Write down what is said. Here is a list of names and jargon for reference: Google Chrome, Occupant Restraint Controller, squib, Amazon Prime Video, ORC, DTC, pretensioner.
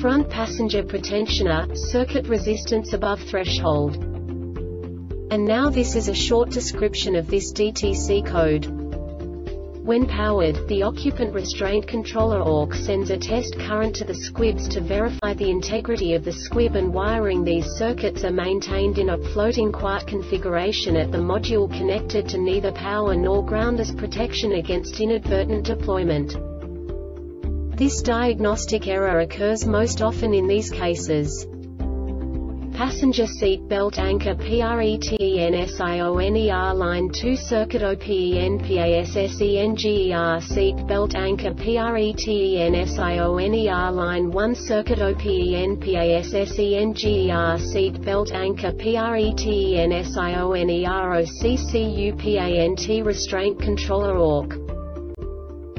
front passenger pretensioner, circuit resistance above threshold. And now this is a short description of this DTC code. When powered, the occupant restraint controller ORC sends a test current to the squibs to verify the integrity of the squib and wiring. These circuits are maintained in a floating quart configuration at the module connected to neither power nor ground as protection against inadvertent deployment. This diagnostic error occurs most often in these cases: passenger seat belt anchor pretensioner line 2 circuit openpassenger seat belt anchor pretensioner line 1 circuit openpassenger seat belt anchor pretensioner OCCUPANT restraint controller ORC.